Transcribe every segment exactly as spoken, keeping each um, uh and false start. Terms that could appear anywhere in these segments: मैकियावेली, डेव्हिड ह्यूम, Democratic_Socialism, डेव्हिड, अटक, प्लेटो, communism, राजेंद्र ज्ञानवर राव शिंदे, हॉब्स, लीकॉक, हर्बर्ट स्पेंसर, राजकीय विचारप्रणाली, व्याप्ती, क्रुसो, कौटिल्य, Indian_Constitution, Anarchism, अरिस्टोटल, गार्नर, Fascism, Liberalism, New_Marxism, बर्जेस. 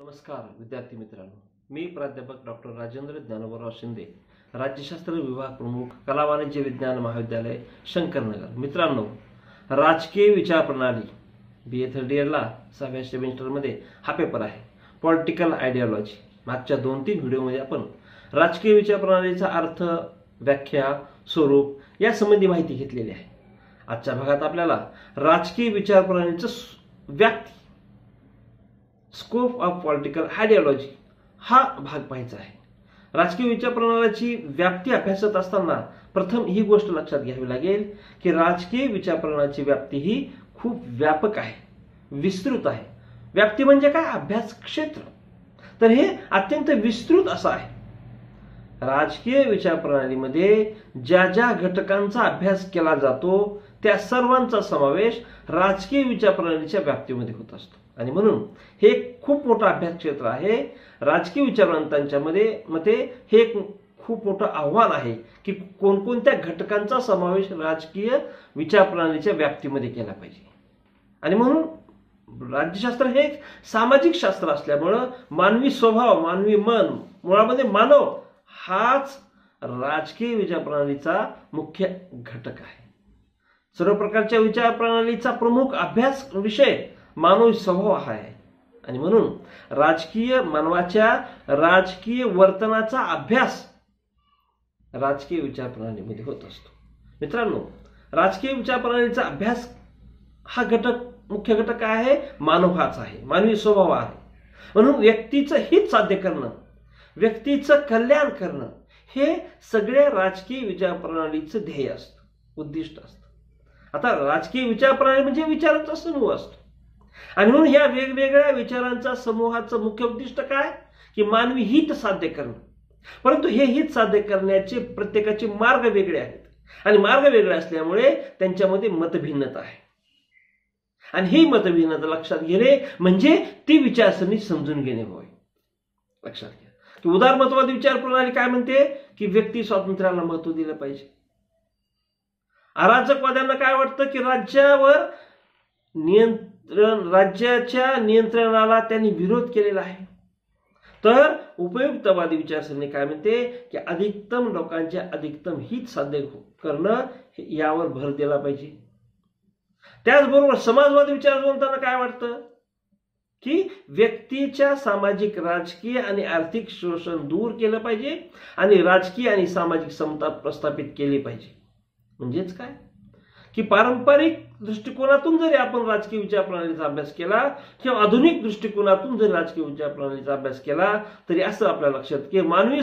नमस्कार विद्यार्थी मित्रांनो, मी प्राध्यापक डॉक्टर राजेंद्र ज्ञानवर राव शिंदे, राज्यशास्त्र विभाग प्रमुख, कला वाणिज्य विज्ञान महाविद्यालय, शंकरनगर। मित्रांनो, राजकीय विचारप्रणाली बी ए थर्ड इयरला सहाव्या सेमिस्टरमध्ये हा पेपर आहे, पॉलिटिकल आयडियोलॉजी। मागच्या दोन तीन व्हिडिओमध्ये आपण राजकीय विचारप्रणालीचा अर्थ, व्याख्या, स्वरूप यासंबंधी माहिती घेतलेली आहे। आजच्या भागात आपल्याला राजकीय विचारप्रणालीचं व्याप्ती, स्कोप ऑफ पॉलिटिकल आयडियोलॉजी हा भाग पाहायचा आहे। राजकीय विचारप्रणालीची व्याप्ती अभ्यासत असताना प्रथम ही गोष्ट लक्षात घ्यावी लागेल की राजकीय विचारप्रणालीची व्याप्ती ही खूप व्यापक आहे, विस्तृत आहे। व्याप्ती म्हणजे काय? अभ्यास क्षेत्र। तर हे अत्यंत विस्तृत असं आहे। राजकीय विचारप्रणालीमध्ये ज्या ज्या घटकांचा अभ्यास केला जातो त्या सर्वांचा समावेश राजकीय विचारप्रणालीच्या व्याप्तीमध्ये होत असतो आणि म्हणून हे खूप मोठं अभ्यास क्षेत्र आहे। राजकीय विचारवंतांच्या मते हे एक खूप मोठं आव्हान आहे की कोणकोणत्या घटकांचा समावेश राजकीय विचारप्रणालीच्या व्याप्तीमध्ये केला पाहिजे। आणि म्हणून राज्यशास्त्र हे एक सामाजिक शास्त्र असल्यामुळे मानवी स्वभाव, मानवी मन, मुळामध्ये मानव हाच राजकीय विचारप्रणालीचा मुख्य घटक आहे। सर्व प्रकारच्या विचारप्रणालीचा प्रमुख अभ्यास विषय मानवी स्वभाव आहे आणि म्हणून राजकीय मानवाच्या राजकीय वर्तनाचा अभ्यास राजकीय विचारप्रणालीमध्ये होत असतो। मित्रांनो, राजकीय विचारप्रणालीचा अभ्यास हा घटक, मुख्य घटक आहे मानव, हाच आहे, मानवी स्वभाव आहे। म्हणून व्यक्तीचं हित साध्य करणं, व्यक्तीचं कल्याण करणं हे सगळ्या राजकीय विचारप्रणालीचं ध्येय असतं, उद्दिष्ट असतं। आता राजकीय विचारप्रणाली म्हणजे विचारांचा समूह असतो आणि म्हणून या वेगवेगळ्या विचारांचा समूहाचं मुख्य उद्दिष्ट काय की मानवी हित साध्य करणं। परंतु हे हित साध्य करण्याचे प्रत्येकाचे मार्ग वेगळे आहेत आणि मार्ग वेगळे असल्यामुळे त्यांच्यामध्ये मतभिन्नता आहे आणि ही मतभिन्नता लक्षात घेणे म्हणजे ती विचारसरणी समजून घेणे होय। लक्षात घ्या की उदारमतवादी विचारप्रणाली काय म्हणते की व्यक्ती स्वातंत्र्याला महत्व दिलं पाहिजे। अराजकवाद्यांना काय वाटतं की राज्यावर नियंत्रण, राज्याच्या नियंत्रणाला त्यांनी विरोध केलेला आहे। तर उपयुक्तवादी विचारसरणी काय म्हणते की अधिकतम लोकांचे अधिकतम हित साध्य करणं यावर भर दिला पाहिजे। त्याचबरोबर समाजवादी विचारवंतांना काय वाटतं की व्यक्तीच्या सामाजिक, राजकीय आणि आर्थिक शोषण दूर केलं पाहिजे आणि राजकीय आणि सामाजिक समता प्रस्थापित केली पाहिजे। म्हणजेच काय की पारंपरिक दृष्टिकोनातून जरी आपण राजकीय विचारप्रणालीचा अभ्यास केला किंवा आधुनिक दृष्टिकोनातून जरी राजकीय विचारप्रणालीचा अभ्यास केला तरी असं आपल्या लक्षात की मानवी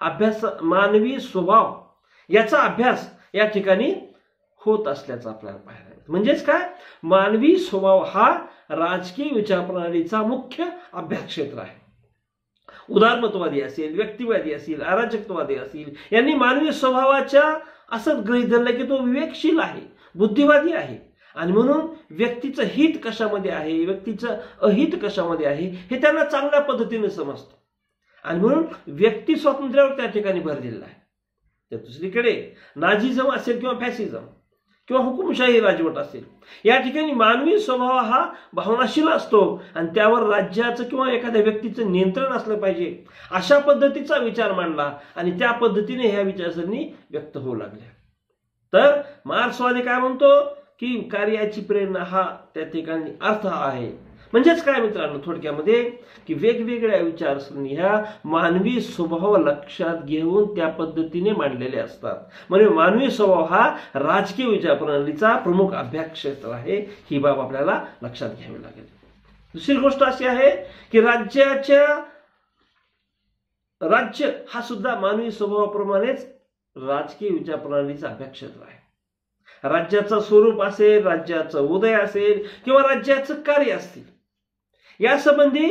अभ्यास, मानवी स्वभाव याचा अभ्यास या ठिकाणी होत असल्याचं आपल्याला पाहायला मिळतं। म्हणजेच काय, मानवी स्वभाव हा राजकीय विचारप्रणालीचा मुख्य अभ्यास क्षेत्र आहे। उदारमतवादी असेल, व्यक्तिवादी असेल, अराजकतावादी असेल यांनी मानवी स्वभावाच्या असं गृहीत धरलं की तो विवेकशील आहे, बुद्धिवादी आहे आणि म्हणून व्यक्तीचं हित कशामध्ये आहे, व्यक्तीचं अहित कशामध्ये आहे हे त्यांना चांगल्या पद्धतीने समजतं आणि म्हणून व्यक्ती स्वातंत्र्यावर त्या ठिकाणी भर दिलेला आहे। तर दुसरीकडे नाझिझम असेल किंवा फॅसिझम किंवा हुकुमशाही राजवट असेल या ठिकाणी मानवी स्वभाव हा भावनाशील असतो आणि त्यावर राज्याचं किंवा एखाद्या व्यक्तीचं नियंत्रण असलं पाहिजे अशा पद्धतीचा विचार मांडला आणि त्या पद्धतीने ह्या विचारसरणी व्यक्त होऊ लागल्या। तर मार्क्सवादी काय म्हणतो की कार्याची प्रेरणा हा त्या ठिकाणी अर्थ आहे। म्हणजेच काय मित्रांनो, थोडक्यामध्ये की वेगवेगळ्या विचारसरणी ह्या मानवी स्वभाव लक्षात घेऊन त्या पद्धतीने मांडलेले असतात म्हणजे मानवी स्वभाव हा राजकीय विचारप्रणालीचा प्रमुख अभ्यास क्षेत्र आहे, ही बाब आपल्याला लक्षात घ्यावी लागेल। दुसरी गोष्ट अशी आहे की राज्याच्या राज्य हा सुद्धा मानवी स्वभावाप्रमाणेच राजकीय विचारप्रणालीचा अभ्यास क्षेत्र आहे। राज्याचं स्वरूप असेल, राज्याचं उदय असेल किंवा राज्याचं कार्य असतील यासंबंधी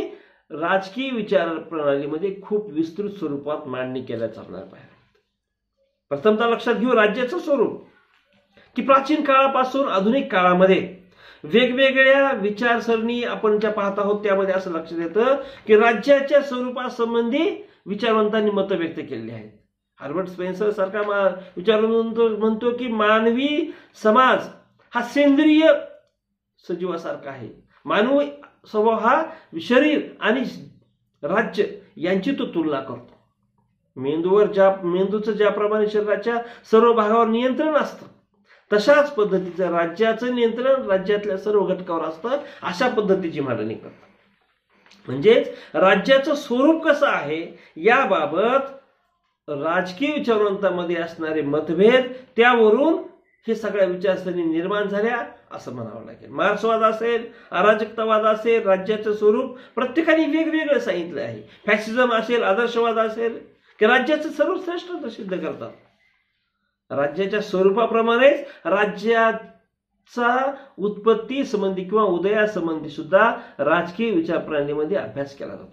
राजकीय विचारप्रणालीमध्ये खूप विस्तृत स्वरूपात मांडणी केल्याचं आपल्याला पाहायला मिळतं। प्रथमतः लक्षात घेऊ राज्याचं स्वरूप की प्राचीन काळापासून आधुनिक काळामध्ये वेगवेगळ्या विचारसरणी आपण ज्या पाहत आहोत त्यामध्ये असं लक्षात येतं की राज्याच्या स्वरूपासंबंधी विचारवंतांनी मतं व्यक्त केलेली आहेत। हर्बर्ट स्पेंसर सारखा विचारवंत म्हणतो की मानवी समाज हा सेंद्रिय सजीवासारखा आहे, मानवी स्वभाव हा शरीर आणि राज्य यांची तो तुलना करतो। मेंदूवर ज्या मेंदूचं ज्याप्रमाणे शरीराच्या सर्व भागावर नियंत्रण असतं तशाच पद्धतीचं राज्याचं नियंत्रण राज्यातल्या सर्व घटकावर असतं। अशा पद्धतीची मांडणी करतात। म्हणजे राज्याचं स्वरूप कसं आहे याबाबत राजकीय विचारवंतांमध्ये असणारे मतभेद त्यावरून हे सगळ्या विचारसरणी निर्माण झाल्या असं म्हणावं लागेल। मार्क्सवाद असेल, अराजकतावाद असेल, राज्याचं स्वरूप प्रत्येकाने वेगवेगळे सांगितलं आहे। फॅसिझम असेल, आदर्शवाद असेल की राज्याचं सर्वश्रेष्ठता सिद्ध करतात। राज्याच्या स्वरूपाप्रमाणेच राज्याचा उत्पत्ती संबंधी किंवा उदयासंबंधी सुद्धा राजकीय विचारप्रणालीमध्ये अभ्यास केला जातो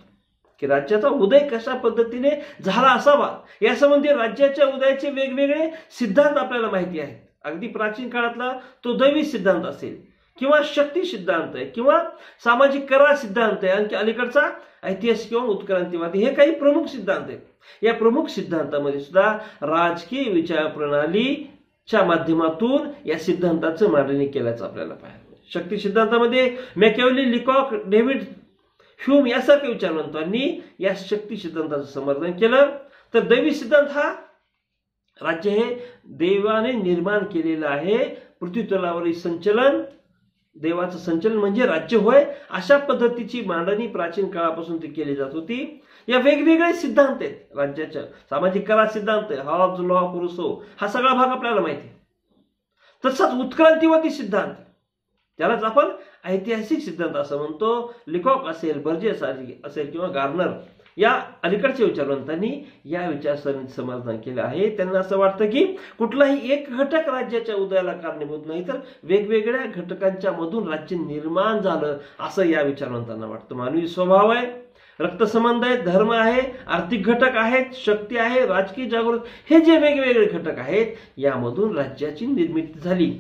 की राज्याचा उदय कशा पद्धतीने झाला असावा यासंबंधी राज्याच्या उदयाचे वेगवेगळे सिद्धांत आपल्याला माहिती आहेत। अगदी प्राचीन काळातला तो दैवी सिद्धांत असेल किंवा शक्ती सिद्धांत आहे किंवा सामाजिक करार सिद्धांत आहे, आणखी अलीकडचा ऐतिहासिक किंवा उत्क्रांतीवादी, हे काही प्रमुख सिद्धांत आहेत। या प्रमुख सिद्धांतामध्ये सुद्धा राजकीय विचारप्रणालीच्या माध्यमातून या सिद्धांताचं मांडणी केल्याचं आपल्याला पाहायला मिळेल। शक्ती सिद्धांतामध्ये मैकियावेली, लीकॉक, डेव्हिड, ह्यूम यासारखे विचारवंतांनी या शक्ती सिद्धांताचं समर्थन केलं। तर दैवी सिद्धांत हा राज्य हे देवाने निर्माण केलेलं आहे, पृथ्वीतलावरील संचलन देवाचं संचलन म्हणजे राज्य होय, अशा पद्धतीची मांडणी प्राचीन काळापासून ती केली जात होती। या वेगवेगळे सिद्धांत आहेत राज्याच्या, सामाजिक करार सिद्धांत, हॉब्स लॉ, क्रुसो हा सगळा भाग आपल्याला माहिती आहे। तसंच उत्क्रांतीवादी सिद्धांत त्यालाच आपण ऐतिहासिक सिद्धांत असं म्हणतो। लीकॉक असेल, बर्जेस असेल किंवा गार्नर या अलीकडच्या विचारवंतांनी या विचारसरणीचं समर्थन केलं आहे। त्यांना असं वाटतं की कुठलाही एक घटक राज्याच्या उदयाला कारणीभूत नाही तर वेगवेगळ्या घटकांच्या मधून राज्य निर्माण झालं असं या विचारवंतांना वाटतं। मानवी स्वभाव आहे, रक्तसंबंध आहे, धर्म आहे, आर्थिक घटक आहेत, शक्ती आहे, राजकीय जागृती, हे जे वेगवेगळे घटक आहेत यामधून राज्याची निर्मिती झाली।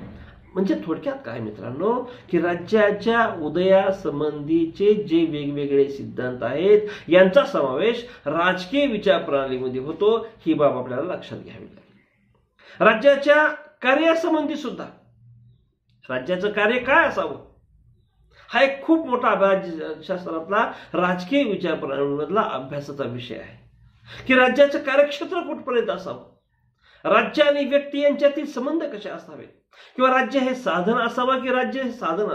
म्हणजे थोडक्यात काय मित्रांनो की राज्याच्या उदयासंबंधीचे जे वेगवेगळे सिद्धांत आहेत यांचा समावेश राजकीय विचारप्रणालीमध्ये होतो, ही बाब आपल्याला लक्षात घ्यावी लागेल। राज्याच्या कार्यासंबंधी सुद्धा राज्याचं कार्य काय असावं हा एक खूप मोठा राज्यशास्त्रातला राजकीय विचारप्रणालीमधला अभ्यासाचा विषय आहे की राज्याचं कार्यक्षेत्र कुठपर्यंत असावं, राज्य आणि व्यक्ती यांच्यातील संबंध कसे असावेत, किंवा राज्य हे साधन असावं की राज्य हे साधन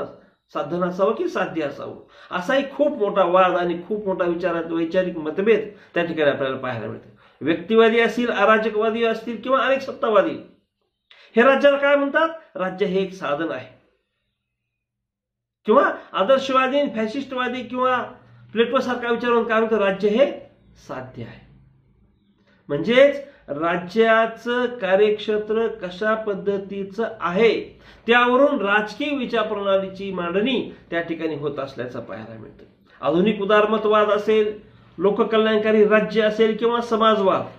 साधन असावं की साध्य असावं, असाही खूप मोठा वाद आणि खूप मोठा विचारात वैचारिक मतभेद त्या ठिकाणी आपल्याला पाहायला मिळते। व्यक्तिवादी असतील, अराजकवादी असतील किंवा अनेक सत्तावादी हे राज्याला काय म्हणतात, राज्य हे एक साधन आहे, किंवा आदर्शवादी, फॅसिस्टवादी किंवा प्लेटो सारखा विचारून काय म्हणतो, राज्य हे साध्य आहे। म्हणजेच राज्याचं कार्यक्षेत्र कशा पद्धतीचं आहे त्यावरून राजकीय विचारप्रणालीची मांडणी त्या ठिकाणी होत असल्याचं पाहायला मिळतं। आधुनिक उदारमतवाद असेल, लोककल्याणकारी राज्य असेल किंवा समाजवाद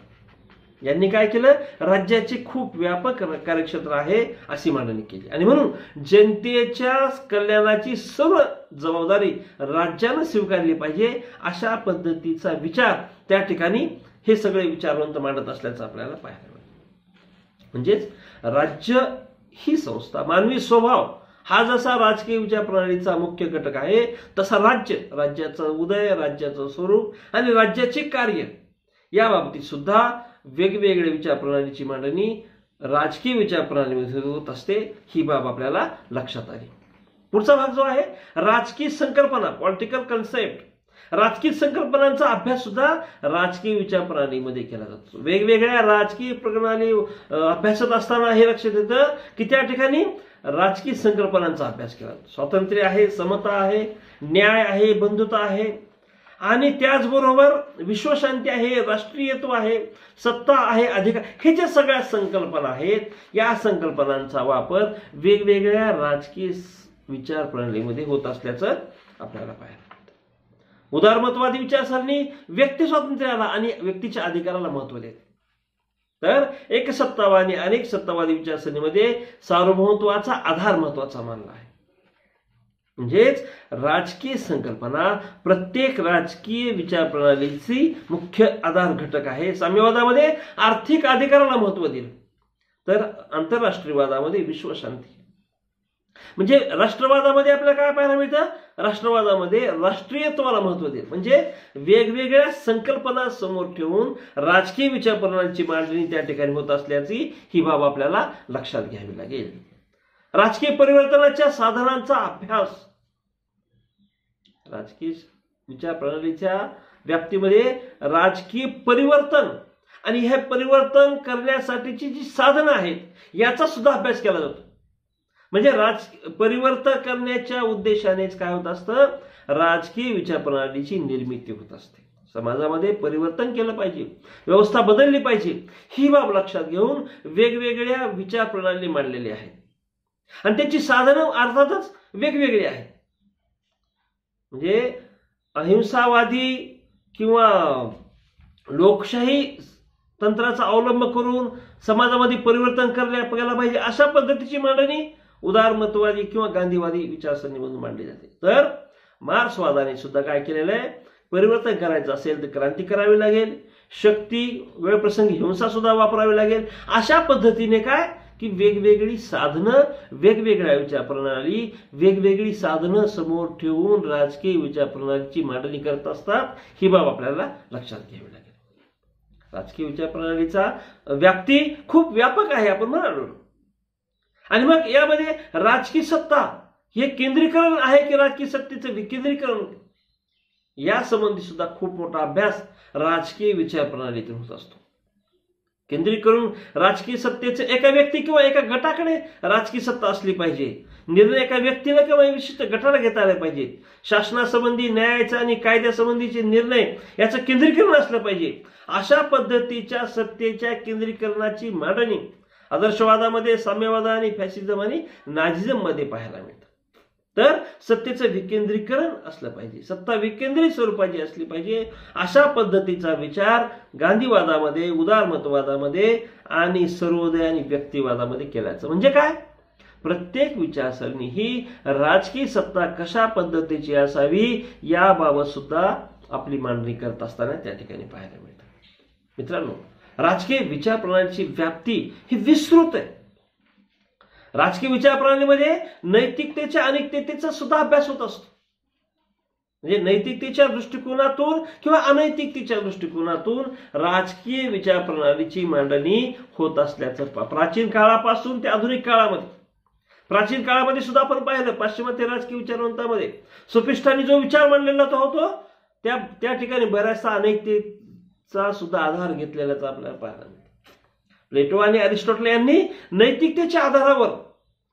यांनी काय केलं, राज्याचे खूप व्यापक कार्यक्षेत्र आहे अशी मांडणी केली आणि म्हणून जनतेच्या कल्याणाची सर्व जबाबदारी राज्यानं स्वीकारली पाहिजे अशा पद्धतीचा विचार त्या ठिकाणी हे सगळे विचारवंत मांडत असल्याचं आपल्याला पाहायला मिळतं। म्हणजेच राज्य ही संस्था, मानवी स्वभाव हा जसा राजकीय विचारप्रणालीचा मुख्य घटक आहे तसा राज्य, राज्याचं उदय, राज्याचं स्वरूप आणि राज्याचे कार्य या बाबतीत सुद्धा वेगवेगळ्या विचारप्रणालीची मांडणी राजकीय विचारप्रणालीमध्ये होत असते, ही बाब आपल्याला लक्षात आली। पुढचा भाग जो आहे राजकीय संकल्पना, पॉलिटिकल कन्सेप्ट, राजकीय संकल्पनांचा अभ्यास सुद्धा राजकीय विचारप्रणालीमध्ये केला जातो। वेगवेगळ्या राजकीय प्रणाली अभ्यासत असताना हे लक्षात येतं की त्या ठिकाणी राजकीय संकल्पनांचा अभ्यास केला जातो। स्वातंत्र्य आहे, समता आहे, न्याय आहे, बंधुता आहे आणि त्याचबरोबर विश्वशांती आहे, राष्ट्रीयत्व आहे, सत्ता आहे, अधिकार, हे ज्या सगळ्या संकल्पना आहेत या संकल्पनांचा वापर वेगवेगळ्या राजकीय विचारप्रणालीमध्ये होत असल्याचं आपल्याला पाहायला। उदारमतवादी विचारसरणी व्यक्ती स्वातंत्र्याला आणि व्यक्तीच्या अधिकाराला महत्व देते, तर एक सत्तावादी अनेक सत्तावादी विचारसरणीमध्ये सार्वभौमत्वाचा आधार महत्वाचा मानला आहे। म्हणजेच राजकीय संकल्पना प्रत्येक राजकीय विचारप्रणालीची मुख्य आधार घटक आहे। साम्यवादामध्ये आर्थिक अधिकाराला महत्व दिलं, तर आंतरराष्ट्रीयवादामध्ये विश्वशांती, म्हणजे राष्ट्रवादामध्ये आपल्याला काय पाहायला मिळतं, राष्ट्रवादामध्ये राष्ट्रीयत्वाला महत्व देत, म्हणजे वेगवेगळ्या संकल्पना समोर ठेवून राजकीय विचारप्रणालीची मांडणी त्या ठिकाणी होत असल्याची ही बाब आपल्याला लक्षात घ्यावी लागेल। राजकीय परिवर्तनाच्या साधनांचा अभ्यास, राजकीय विचारप्रणालीच्या व्याप्तीमध्ये राजकीय परिवर्तन आणि हे परिवर्तन करण्यासाठीची जी साधना आहेत याचा सुद्धा अभ्यास केला जातो। म्हणजे राज परिवर्तन करण्याच्या उद्देशानेच काय होत असतं, राजकीय विचारप्रणालीची निर्मिती होत असते। समाजामध्ये परिवर्तन केलं पाहिजे, व्यवस्था बदलली पाहिजे ही बाब लक्षात घेऊन वेगवेगळ्या विचारप्रणाली मांडलेली आहेत आणि त्याची साधना अर्थातच वेगवेगळी आहेत। म्हणजे अहिंसावादी किंवा लोकशाही तंत्राचा अवलंब करून समाजामध्ये परिवर्तन करायला पाहिजे अशा पद्धतीची मांडणी उदारमतवादी किंवा गांधीवादी विचारसरणी म्हणून मांडली जाते। तर मार्क्सवादाने सुद्धा काय केलेलं आहे, परिवर्तन करायचं असेल तर क्रांती करावी लागेल, शक्ती वेळप्रसंगी हिंसा सुद्धा वापरावी लागेल, अशा पद्धतीने काय की वेगवेगळी साधनं, वेगवेगळ्या विचारप्रणाली, वेगवेगळी साधनं समोर ठेवून राजकीय विचारप्रणालीची मांडणी करत असतात ही बाब आपल्याला लक्षात घ्यावी लागेल। राजकीय विचारप्रणालीचा व्याप्ती खूप व्यापक आहे आपण म्हणालो, आणि मग यामध्ये राजकीय सत्ता हे केंद्रीकरण आहे की राजकीय सत्तेचं विकेंद्रीकरण या संबंधी सुद्धा खूप मोठा अभ्यास राजकीय विचारप्रणालीतून होत असतो। केंद्रीकरण राजकीय सत्तेचे एका व्यक्ती किंवा एका गटाकडे राजकीय सत्ता असली पाहिजे, निर्णय एका व्यक्तीला किंवा विशिष्ट गटाला घेता आले पाहिजेत, शासनासंबंधी न्यायाचा आणि कायद्यासंबंधीचे निर्णय याचं केंद्रीकरण असलं पाहिजे, अशा पद्धतीच्या सत्तेच्या केंद्रीकरणाची मांडणी आदर्शवादामध्ये, साम्यवाद आणि फॅसिझम आणि नाझिझम मध्ये पाहायला मिळतं। तर सत्तेचं विकेंद्रीकरण असलं पाहिजे, सत्ता विकेंद्रित स्वरूपाची असली पाहिजे अशा पद्धतीचा विचार गांधीवादामध्ये, उदारमतवादामध्ये आणि सर्वोदय आणि व्यक्तिवादामध्ये केल्याचं म्हणजे काय, प्रत्येक विचारसरणी ही राजकीय सत्ता कशा पद्धतीची असावी याबाबत सुद्धा आपली मांडणी करत असताना त्या ठिकाणी पाहायला मिळतं। मित्रांनो, राजकीय विचारप्रणालीची व्याप्ती ही विस्तृत आहे। राजकीय विचारप्रणालीमध्ये नैतिकतेच्या अनैतिकतेचा सुद्धा अभ्यास होत असतो। म्हणजे नैतिकतेच्या दृष्टिकोनातून किंवा अनैतिकतेच्या दृष्टिकोनातून राजकीय विचारप्रणालीची मांडणी होत असल्याचं प्राचीन काळापासून ते आधुनिक काळामध्ये, प्राचीन काळामध्ये सुद्धा आपण पाहिलं पाश्चिमात्य राजकीय विचारवंतांमध्ये सोफिस्टांनी जो विचार मांडलेला तो होतो त्या त्या ठिकाणी बऱ्याचशा अनैतिकतेचा सुद्धा आधार घेतलेलाच आपल्याला पाहायला मिळतो। प्लेटो आणि अरिस्टोटल यांनी नैतिकतेच्या आधारावर,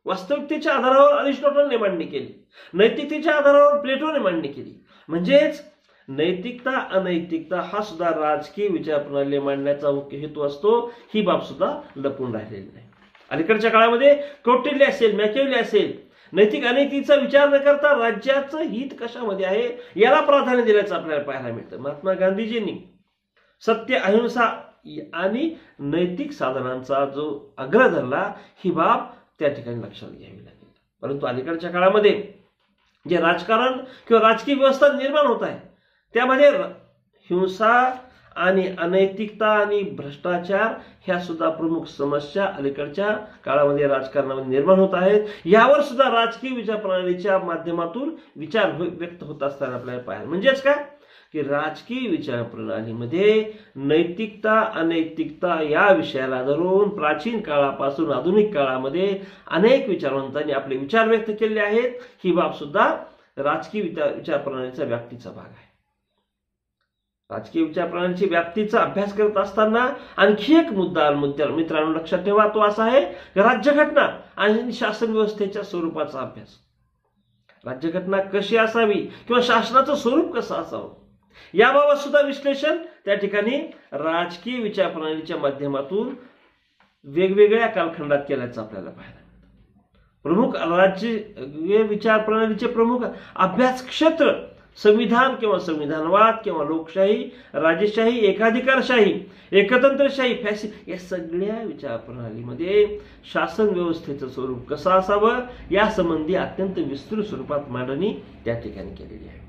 वास्तविकतेच्या आधारावर अरिस्टोटलने मांडणी केली, नैतिकतेच्या आधारावर प्लेटोने मांडणी केली। म्हणजेच नैतिकता अनैतिकता हा सुद्धा राजकीय विचारप्रणाली मांडण्याचा मुख्य हेतू असतो ही बाब सुद्धा लपून राहिलेली नाही। अलीकडच्या काळामध्ये कौटिल्य असेल, मैकियावेली असेल, नैतिक अनैतिकचा विचार न करता राज्याचं हित कशामध्ये आहे याला प्राधान्य दिल्याचं आपल्याला पाहायला मिळतं। महात्मा गांधीजींनी सत्य, अहिंसा आणि नैतिक साधनांचा जो आग्रह धरला ही बाब त्या ठिकाणी लक्षात घ्यावी लागेल। परंतु अलीकडच्या काळामध्ये जे राजकारण किंवा राजकीय व्यवस्था निर्माण होत आहे त्यामध्ये हिंसा आणि अनैतिकता आणि भ्रष्टाचार ह्या सुद्धा प्रमुख समस्या अलीकडच्या काळामध्ये राजकारणामध्ये निर्माण होत आहेत। यावर सुद्धा राजकीय विचारप्रणालीच्या माध्यमातून विचार व्यक्त होत असताना आपल्याला पाहायला, म्हणजेच काय की राजकीय विचारप्रणालीमध्ये नैतिकता अनैतिकता या विषयाला धरून प्राचीन काळापासून आधुनिक काळामध्ये अनेक विचारवंतांनी आपले विचार व्यक्त केले आहेत ही बाब सुद्धा राजकीय विचारप्रणालीचा व्याप्तीचा भाग आहे। राजकीय विचारप्रणालीची व्याप्तीचा अभ्यास करत असताना आणखी एक मुद्दा मित्रांनो लक्षात ठेवा, तो असा आहे राज्यघटना आणि शासन व्यवस्थेच्या स्वरूपाचा अभ्यास। राज्यघटना कशी असावी किंवा शासनाचं स्वरूप कसं असावं याबाबत सुद्धा विश्लेषण त्या ठिकाणी राजकीय विचारप्रणालीच्या माध्यमातून वेगवेगळ्या कालखंडात केल्याचं आपल्याला पाहायला मिळतं। प्रमुख राज्य विचारप्रणालीचे प्रमुख अभ्यास क्षेत्र संविधान किंवा संविधानवाद किंवा लोकशाही, राजेशाही, एकाधिकारशाही, एकतंत्रशाही, फॅसि या सगळ्या विचारप्रणालीमध्ये शासन व्यवस्थेचं स्वरूप कसं असावं यासंबंधी अत्यंत विस्तृत स्वरूपात मांडणी त्या ठिकाणी केलेली आहे।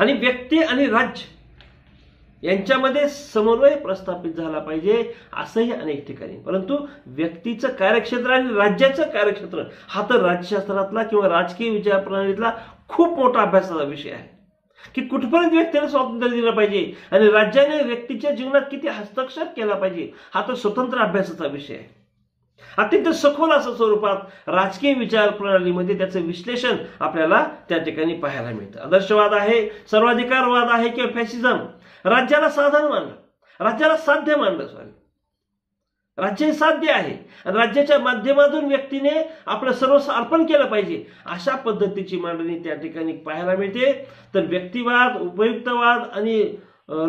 आणि व्यक्ती आणि राज्य यांच्यामध्ये समन्वय प्रस्थापित झाला पाहिजे असंही अनेक ठिकाणी, परंतु व्यक्तीचं कार्यक्षेत्र आणि राज्याचं कार्यक्षेत्र हा तर राज्यशास्त्रातला किंवा राजकीय विचारप्रणालीतला खूप मोठा अभ्यासाचा विषय आहे की कुठपर्यंत व्यक्तीला स्वातंत्र्य दिलं पाहिजे आणि राज्याने व्यक्तीच्या जीवनात किती हस्तक्षेप केला पाहिजे हा तो स्वतंत्र अभ्यासाचा विषय आहे। अत्यंत सखोल असं स्वरूपात राजकीय विचार प्रणालीमध्ये त्याचे विश्लेषण आपल्याला त्या ठिकाणी पाहायला मिळतं। आदर्शवाद आहे, सर्वाधिकारवाद आहे की फॅसिझम, राज्याला साधन मानलं, राज्याला साध्य मानलं, सॉरी राज्य साध्य आहे, राज्याच्या माध्यमातून व्यक्तीने आपलं सर्वस्व अर्पण केलं पाहिजे अशा पद्धतीची मांडणी त्या ठिकाणी पाहायला मिळते। तर व्यक्तिवाद, उपयुक्तवाद आणि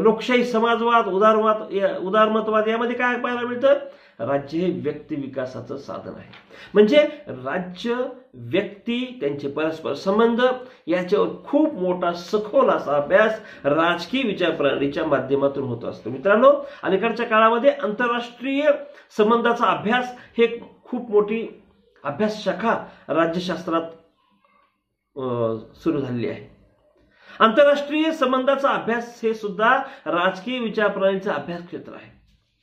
लोकशाही समाजवाद, उदारवाद, उदारमतवाद यामध्ये काय पाहायला मिळतं, राज्य हे व्यक्ति विकासाचं साधन आहे। म्हणजे राज्य, व्यक्ती, त्यांचे परस्पर संबंध याच्यावर खूप मोठा सखोल असा अभ्यास राजकीय विचार प्रणालीच्या माध्यमातून होत असतो। मित्रांनो, अलीकडच्या काळामध्ये आंतरराष्ट्रीय संबंधाचा अभ्यास हे खूप मोठी अभ्यास शाखा राज्यशास्त्रात सुरू झाली आहे। आंतरराष्ट्रीय संबंधाचा अभ्यास हे सुद्धा राजकीय विचार प्रणालीचा अभ्यास क्षेत्र आहे।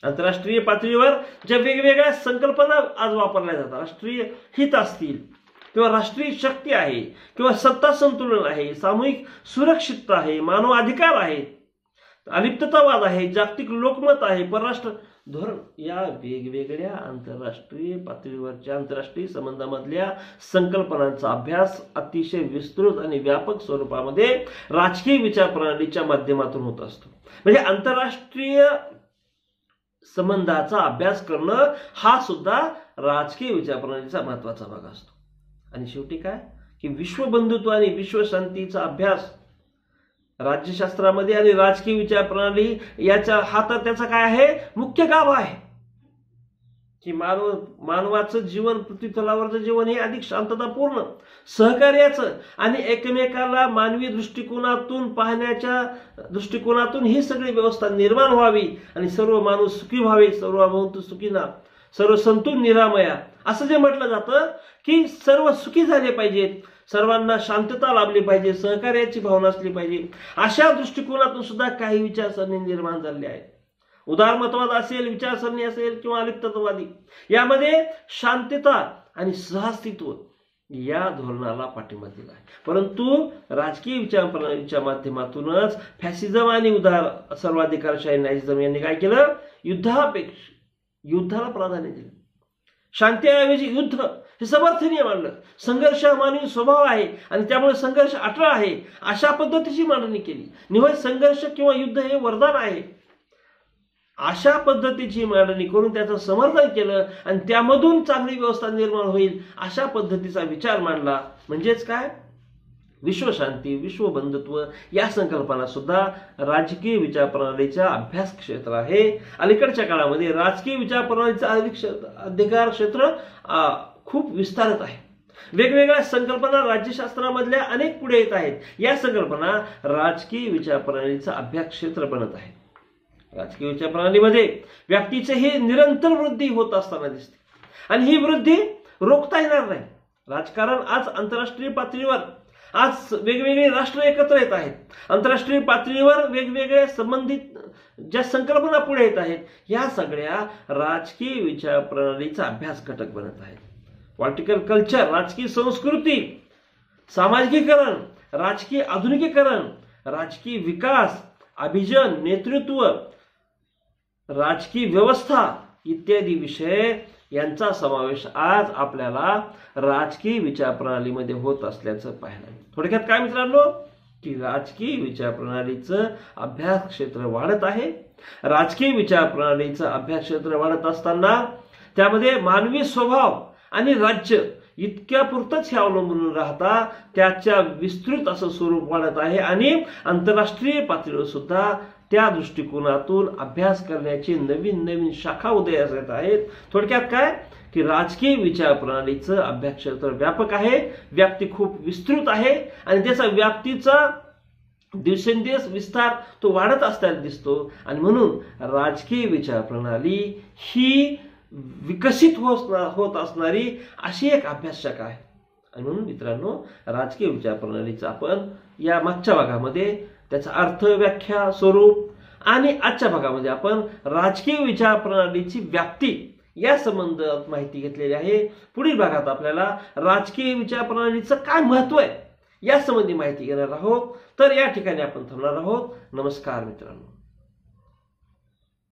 आंतरराष्ट्रीय पातळीवर ज्या वेगवेगळ्या संकल्पना आज वापरल्या जातात, राष्ट्रीय हित असतील किंवा राष्ट्रीय शक्ती आहे किंवा सत्ता संतुलन आहे, सामूहिक सुरक्षितता आहे, मानव अधिकार आहे, अलिप्ततावाद आहे, जागतिक लोकमत आहे, परराष्ट्र धोरण, या वेगवेगळ्या आंतरराष्ट्रीय पातळीवरच्या आंतरराष्ट्रीय संबंधामधल्या संकल्पनांचा अभ्यास अतिशय विस्तृत आणि व्यापक स्वरूपामध्ये राजकीय विचार प्रणालीच्या माध्यमातून होत असतो। म्हणजे आंतरराष्ट्रीय संबंधाचा अभ्यास करणं हा सुद्धा राजकीय विचार प्रणालीचा महत्त्वाचा भाग असतो। आणि शेवटी काय की विश्वबंधुत्व आणि विश्वशांतीचा अभ्यास राज्यशास्त्रामध्ये आणि राजकीय विचार प्रणाली याच्या हातात त्याचा काय आहे, मुख्य गाव आहे की मानव मानवाचं जीवन, पृथ्वीतलावरचं जीवन हे अधिक शांततापूर्ण, सहकार्याचं आणि एकमेकाला मानवी दृष्टिकोनातून पाहण्याच्या दृष्टिकोनातून ही सगळी व्यवस्था निर्माण व्हावी आणि सर्व मानव सुखी व्हावे, सर्वभवन्तु सुखिनः सर्व सन्तु निरामया असं जे म्हटलं जातं की सर्व सुखी झाले पाहिजेत, सर्वांना शांतता लाभली पाहिजे, सहकार्याची भावना असली पाहिजे, अशा दृष्टिकोनातून सुद्धा काही विचारसरणी निर्माण झाले आहेत। उदारमतवाद असेल, विचारसरणी असेल किंवा अलिप्ततावादी, यामध्ये शांतता आणि सहअस्तित्व या धोरणाला पाठिंबा दिला आहे। परंतु राजकीय विचार प्रणालीच्या माध्यमातूनच फॅसिझम आणि उदार सर्वाधिकारशाही नॅशनलिझम यांनी काय केलं, युद्धापेक्षा युद्धाला प्राधान्य दिलं, शांतीऐवजी युद्ध हे समर्थनीय मानलं, संघर्ष मानवी स्वभाव आहे आणि त्यामुळे संघर्ष अटळ आहे अशा पद्धतीची मांडणी केली। निव्वळ संघर्ष किंवा युद्ध हे वरदान आहे अशा पद्धतीची मांडणी करून त्याचं समर्थन केलं आणि त्यामधून चांगली व्यवस्था निर्माण होईल अशा पद्धतीचा विचार मांडला। म्हणजेच काय, विश्वशांती, विश्वबंधुत्व या संकल्पना सुद्धा राजकीय विचार प्रणालीचा अभ्यास क्षेत्र आहे। अलीकडच्या काळामध्ये राजकीय विचार प्रणालीचं अधिकार क्षेत्र खूप विस्तारत आहे। वेगवेगळ्या संकल्पना राज्यशास्त्रामधल्या अनेक पुढे येत आहेत। या संकल्पना राजकीय विचार प्रणालीचा अभ्यास क्षेत्र बनत आहे। राजकीय विचार प्रणालीमध्ये व्याप्तीचे हे निरंतर वृद्धी होत असताना दिसते आणि ही वृद्धी रोखता येणार नाही। राजकारण आज आंतरराष्ट्रीय पातळीवर, आज वेगवेगळे राष्ट्र एकत्र येत आहेत, आंतरराष्ट्रीय पातळीवर वेगवेगळे संबंधित ज्या संकल्पना पुढे येत आहेत या सगळ्या राजकीय विचार प्रणालीचा अभ्यास घटक बनत आहेत। पॉलिटिकल कल्चर, राजकीय संस्कृती, सामाजिकीकरण, राजकीय आधुनिकीकरण, राजकीय विकास, अभिजन, नेतृत्व, राजकीय व्यवस्था इत्यादी विषय यांचा समावेश आज आपल्याला राजकीय विचार प्रणालीमध्ये होत असल्याचं पाहायला मिळतं। थोडक्यात काय मित्रांनो की राजकीय विचार प्रणालीचं अभ्यास क्षेत्र वाढत आहे। राजकीय विचार प्रणालीचं अभ्यास क्षेत्र वाढत असताना त्यामध्ये मानवी स्वभाव आणि राज्य इतक्यापुरतच हे अवलंबून राहता त्याच्या विस्तृत असं स्वरूप वाढत आहे आणि आंतरराष्ट्रीय पातळीवर सुद्धा त्या दृष्टिकोनातून अभ्यास करण्याची नवीन नवीन शाखा उदयास येत आहेत। थोडक्यात काय की राजकीय विचार प्रणालीचं अभ्यास क्षेत्र व्यापक आहे, व्याप्ती खूप विस्तृत आहे आणि त्याचा व्याप्तीचा दिवसेंदिवस विस्तार तो वाढत असताना दिसतो आणि म्हणून राजकीय विचार प्रणाली ही विकसित होत असणारी अशी एक अभ्यास शाखा आहे। आणि म्हणून मित्रांनो राजकीय विचार प्रणालीचा आपण या मागच्या भागामध्ये त्याचा अर्थ, व्याख्या, स्वरूप आणि आजच्या भागामध्ये आपण राजकीय विचार प्रणालीची व्याप्ती या संबंधात माहिती घेतलेली आहे। पुढील भागात आपल्याला राजकीय विचार प्रणालीचं काय महत्त्व आहे यासंबंधी माहिती घेणार आहोत। तर या ठिकाणी आपण थांबणार आहोत। नमस्कार मित्रांनो।